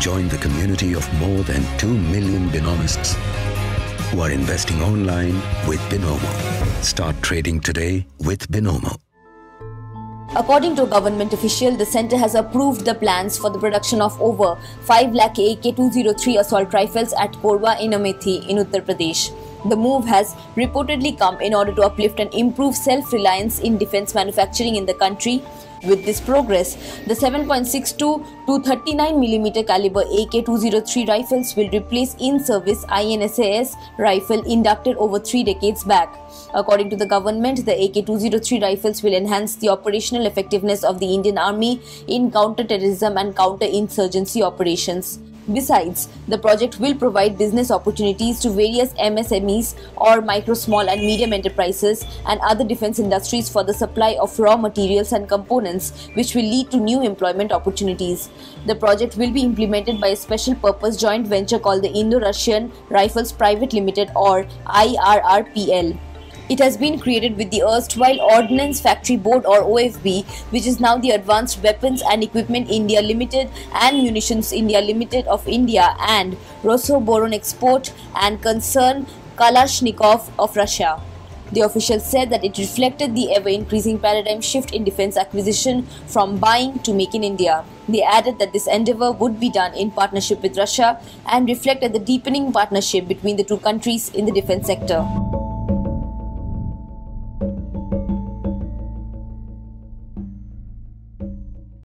Join the community of more than 2 million Binomists who are investing online with Binomo. Start trading today with Binomo. According to government official, the centre has approved the plans for the production of over 5 lakh AK-203 assault rifles at Korwa in Amethi in Uttar Pradesh. The move has reportedly come in order to uplift and improve self-reliance in defence manufacturing in the country. With this progress, the 7.62 to 39mm caliber AK-203 rifles will replace in-service INSAS rifle inducted over 3 decades back. According to the government, the AK-203 rifles will enhance the operational effectiveness of the Indian Army in counter-terrorism and counter-insurgency operations. Besides, the project will provide business opportunities to various MSMEs or micro, small and medium enterprises and other defence industries for the supply of raw materials and components, which will lead to new employment opportunities. The project will be implemented by a special purpose joint venture called the Indo Russian Rifles Private Limited or IRRPL. It has been created with the erstwhile Ordnance Factory Board or OFB, which is now the Advanced Weapons and Equipment India Limited and Munitions India Limited of India and Rosoboronexport and concern Kalashnikov of Russia. The official said that it reflected the ever-increasing paradigm shift in defence acquisition from buying to make in India. They added that this endeavour would be done in partnership with Russia and reflected the deepening partnership between the two countries in the defence sector.